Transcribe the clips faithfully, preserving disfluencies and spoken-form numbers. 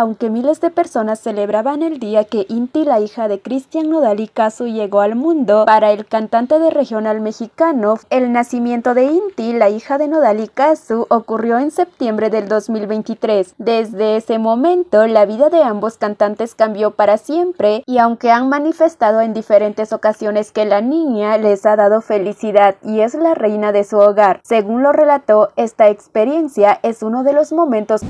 Aunque miles de personas celebraban el día que Inti, la hija de Christian Nodal y Cazzu, llegó al mundo, para el cantante de regional mexicano, el nacimiento de Inti, la hija de Nodal y Cazzu, ocurrió en septiembre del dos mil veintitrés. Desde ese momento, la vida de ambos cantantes cambió para siempre, y aunque han manifestado en diferentes ocasiones que la niña les ha dado felicidad y es la reina de su hogar, según lo relató, esta experiencia es uno de los momentos.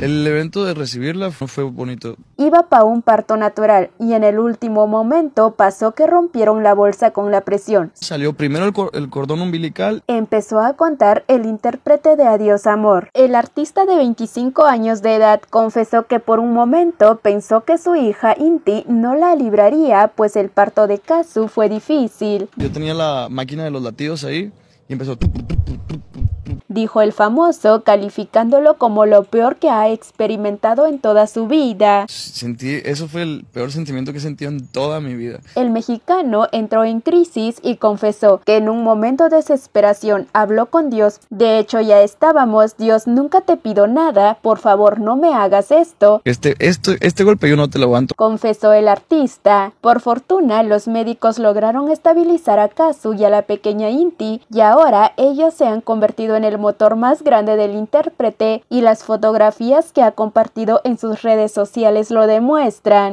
El evento de recibirla fue bonito. Iba para un parto natural y en el último momento pasó que rompieron la bolsa con la presión. Salió primero el, cor el cordón umbilical. Empezó a contar el intérprete de Adiós Amor. El artista de veinticinco años de edad confesó que por un momento pensó que su hija Inti no la libraría, pues el parto de Cazzu fue difícil. Yo tenía la máquina de los latidos ahí y empezó... dijo el famoso, calificándolo como lo peor que ha experimentado en toda su vida. Sentí, eso fue el peor sentimiento que he sentido en toda mi vida. El mexicano entró en crisis y confesó que en un momento de desesperación habló con Dios. De hecho, ya estábamos, Dios, nunca te pido nada, por favor no me hagas esto. Este, este, este golpe yo no te lo aguanto, confesó el artista. Por fortuna, los médicos lograron estabilizar a Cazzu y a la pequeña Inti, y ahora ellos se han convertido en el motor más grande del intérprete, y las fotografías que ha compartido en sus redes sociales lo demuestran.